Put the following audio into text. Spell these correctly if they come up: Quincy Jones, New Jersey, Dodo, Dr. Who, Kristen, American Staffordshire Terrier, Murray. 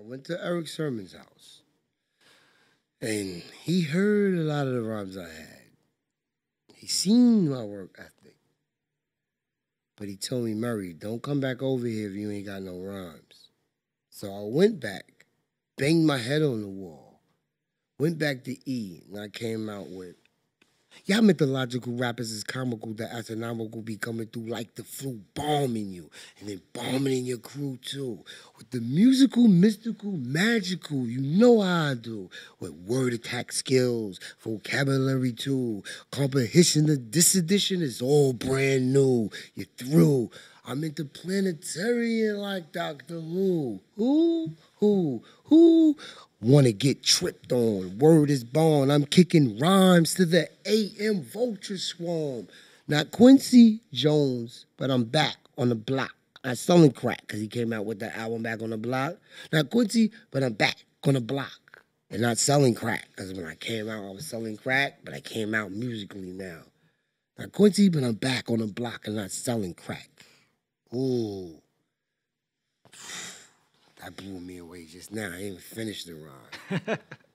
I went to Eric Sermon's house, and he heard a lot of the rhymes I had. He seen my work ethic, but he told me, Murray, don't come back over here if you ain't got no rhymes. So I went back, banged my head on the wall, went back to E, and I came out with, y'all mythological rappers is comical, the astronomical be coming through like the flu, bombing you, and then bombing your crew too. With the musical, mystical, magical, you know how I do. With word attack skills, vocabulary too. Comprehension of this edition is all brand new. You're through. I'm interplanetarian like Dr. Who. Who? Wanna get tripped on. Word is born. I'm kicking rhymes to the AM vulture swarm. Not Quincy Jones, but I'm back on the block. I selling crack because he came out with the album Back on the Block. Not Quincy, but I'm back on the block. And not selling crack because when I came out, I was selling crack, but I came out musically now. Not Quincy, but I'm back on the block and not selling crack. Ooh, that blew me away just now. I didn't even finish the rhyme.